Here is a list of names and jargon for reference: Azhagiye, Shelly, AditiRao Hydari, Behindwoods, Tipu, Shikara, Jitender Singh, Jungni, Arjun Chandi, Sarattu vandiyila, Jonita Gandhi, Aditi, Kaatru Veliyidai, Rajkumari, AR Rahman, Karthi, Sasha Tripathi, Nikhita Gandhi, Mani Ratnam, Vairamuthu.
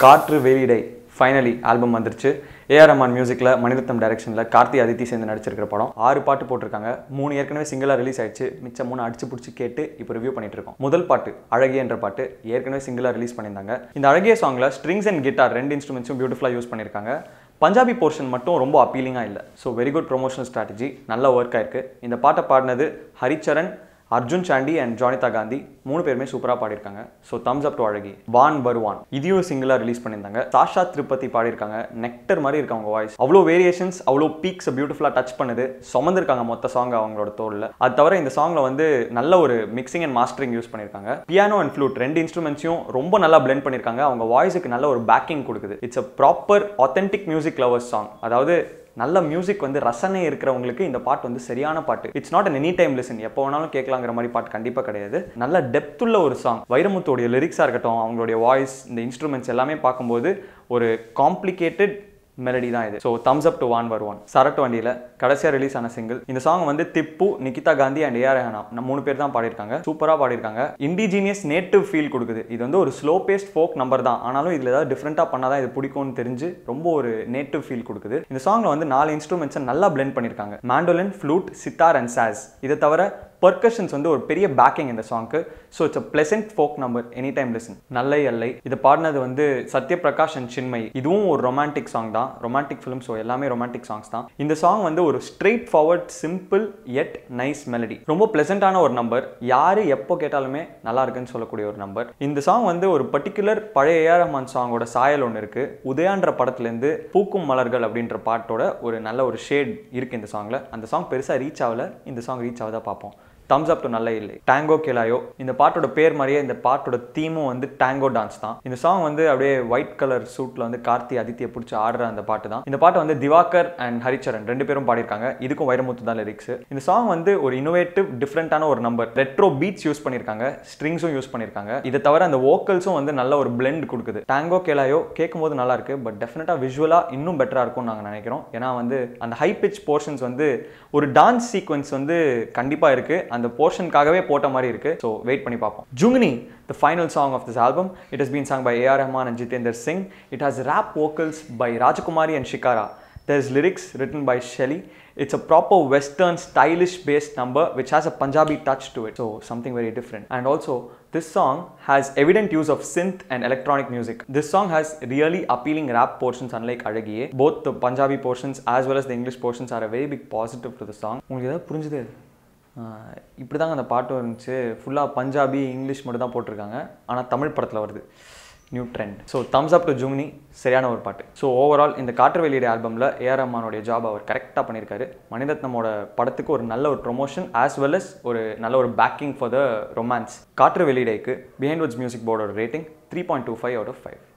Kaatru Veliyidai finally album vandirchu. AR Rahman music la Mani Ratnam direction la Karthi Aditi சேர்ந்து நடிச்சிருக்கிற படம் 6 பாட்டு போட்டுருக்காங்க 3 ஏற்கனவே சிங்கிளா ரிலீஸ் ஆயிடுச்சு மிச்சம் 3 அடிச்சு புடிச்சு கேட்டு இப்போ ரிவ்யூ பண்ணிட்டு இருக்கோம் முதல் பாட்டு அழகிய என்ற பாட்டு ஏற்கனவே சிங்கிளா ரிலீஸ் பண்ணிருந்தாங்க இந்த அழகிய songல strings and guitar ரெண்டு இன்ஸ்ட்ருமெண்ட்ஸும் பியூட்டிஃபுல்லா யூஸ் பண்ணிருக்காங்க பஞ்சாபி portion மட்டும் ரொம்ப அப்பீலிங்கா இல்ல so very good promotional strategy நல்ல வர்க் ஆயிருக்கு இந்த பாட்டை பாடுனது Haricharan Arjun Chandi and Jonita Gandhi, three பேருமே சூப்பரா பாடிருக்காங்க. So thumbs up to Azhagiye. Van Barwan. இதையும் சிங்கிளா ரிலீஸ் பண்ணிருந்தாங்க. Sasha Tripathi பாடிருக்காங்க. நெக்டர் மாதிரி இருக்கு அவங்க வாய்ஸ். அவ்ளோ வேரியேஷன்ஸ், அவ்ளோ பீக்ஸ் பியூட்டிஃபுல்லா டச் பண்ணுது. சமந்திருக்காங்க மொத்த சாங் அவங்களோட தோல்ல. அது தவிர இந்த சாங்ல வந்து நல்ல ஒரு மிக்சிங் அண்ட் மாஸ்டரிங் யூஸ் பண்ணிருக்காங்க. பியானோ அண்ட் ஃப்ளூட் ரெண்டு இன்ஸ்ட்ருமெண்ட்ஸையும் ரொம்ப நல்லா blend பண்ணிருக்காங்க. அவங்க வாய்ஸ்க்கு நல்ல ஒரு பேக்கிங் கொடுக்குது. It's a proper authentic music lovers song. அதாவது நல்ல music வந்து ரசனை இருக்குறவங்களுக்கு இந்த பாட்டு வந்து சரியான பாட்டு It's not an anytime listen எப்போ வேணாலும் கேட்கலாம்ங்கற மாதிரி பாட்டு கண்டிப்பா கிடையாது நல்ல டெப்த் உள்ள ஒரு சாங் வைரமுத்து உடைய லிரிக்ஸா இருக்கட்டும் அவங்களுடைய வாய்ஸ் இந்த இன்ஸ்ட்ருமெண்ட்ஸ் எல்லாமே பாக்கும்போது ஒரு complicated melody தான் இது So thumbs up to Van Barwan சரட் வண்டியில கடைசியா ரிலீஸ் ஆன சிங்கிள் இந்த சாங் வந்து Tippu Nikhita Gandhi and AR Rahman நம்ம மூணு பேர் தான் பாடிருக்காங்க சூப்பரா பாடிருக்காங்க இண்டிஜினியஸ் நேட்டிவ் ஃபீல் கொடுக்குது இது வந்து ஒரு ஸ்லோ பேஸ்ட் ஃபோக் நம்பர் தான் ஆனாலும் இதுல ஏதாவது டிஃபரண்டா பண்ணாதான் இது பிடிக்கும்னு தெரிஞ்சு ரொம்ப ஒரு நேட்டிவ் ஃபீல் கொடுக்குது இந்த சாங்ல வந்து நாலு இன்ஸ்ட்ருமெண்ட்ஸ் நல்லா பிளெண்ட் பண்ணிருக்காங்க மாண்டோலின் ஃப்ளூட் சித்தார் and சாஸ் இத தவிர Percussions வந்து ஒரு பெரிய backing இந்த சாங்க்கு so it's a pleasant folk number anytime listen நல்லை அல்லை இது பாடுனது வந்து சத்யபிரகாஷ் and சின்மை இதுவும் ஒரு romantic song தான் romantic film so எல்லாமே romantic songs தான் இந்த song வந்து ஒரு straightforward simple yet nice melody ரொம்ப pleasantான ஒரு நம்பர் யாரு எப்போ கேட்டாலுமே நல்லா இருக்குன்னு சொல்லக்கூடிய ஒரு நம்பர் இந்த song வந்து ஒரு particular பழைய ஏஆர் ரஹ்மான் சாங்கோட சாயல் ஒன்னு இருக்கு உதயான்ற படத்துல இருந்து பூக்கும் மலர்கள் அப்படிங்கற பாட்டோட ஒரு நல்ல ஒரு ஷேட் இருக்கு இந்த songல அந்த song பெருசா ரீச் ஆவல இந்த song ரீச் ஆவதா பாப்போம் Thumbs up to நல்ல இல்லை டாங்கோ கேளாயோ இந்த பாட்டோட பேர் மாதிரியே இந்த பாட்டோட தீமும் வந்து டாங்கோ டான்ஸ் தான் இந்த சாங் வந்து அப்படியே ஒயிட் கலர் சூட்ல வந்து கார்த்தி அதித்தியை பிடிச்சி ஆடுற அந்த பாட்டு தான் இந்த பாட்டு வந்து திவாகர் அண்ட் ஹரிச்சரன் ரெண்டு பேரும் பாடிருக்காங்க இதுக்கும் வைரமுத்து தான் லிரிக்ஸ் இந்த சாங் வந்து ஒரு இனோவேட்டிவ் டிஃபரெண்டான ஒரு நம்பர் ரெட்ரோ பீட்ஸ் யூஸ் பண்ணிருக்காங்க ஸ்ட்ரிங்ஸும் யூஸ் பண்ணிருக்காங்க இத தவிர அந்த வோக்கல்ஸும் வந்து நல்ல ஒரு blend கொடுக்குது டாங்கோ கேளாயோ கேட்கும்போது நல்லா இருக்கு பட் டெஃபினட்டா விஷுவலா இன்னும் பெட்டரா இருக்கும்னு நாங்க நினைக்கிறோம் ஏன்னா வந்து அந்த ஹை பிட்ச் போர்ஷன்ஸ் வந்து ஒரு டான்ஸ் சீக்வென்ஸ் வந்து கண்டிப்பா இருக்கு அந்த போர்ஷன்காகவே போட்ட மாதிரி இருக்கு சோ வெயிட் பண்ணி பாப்போம் ஜுங்னி the final song of this album it has been sung by AR Rahman and Jitender Singh it has rap vocals by Rajkumari and Shikara there's lyrics written by Shelly it's a proper western stylish based number which has a Punjabi touch to it so something very different and also this song has evident use of synth and electronic music this song has really appealing rap portions unlike Azhagiye both the Punjabi portions as well as the English portions are a very big positive to the song உங்களுக்கு ஏதாவது புரிஞ்சதே இப்படி தான் அந்த பாட்டு வந்துச்சு ஃபுல்லாக Punjabi English மட்டும் தான் போட்டிருக்காங்க ஆனால் தமிழ் படத்தில் வருது new trend so thumbs up to ஜுங்னி சரியான ஒரு பாட்டு ஸோ ஓவரால் இந்த காற்று வெளியீடு ஆல்பமில் ஏஆர் ரஹ்மானோட ஜாப் அவர் கரெக்டாக பண்ணியிருக்காரு மணி ரத்னமோட படத்துக்கு ஒரு நல்ல ஒரு ப்ரொமோஷன் ஆஸ் வெல் அஸ் ஒரு நல்ல ஒரு பேக்கிங் ஃபார் த ரொமான்ஸ் காற்று வெளியீடைக்கு பிஹைண்ட் வுட்ஸ் மியூசிக் போர்டோட ரேட்டிங் 3.25 out of 5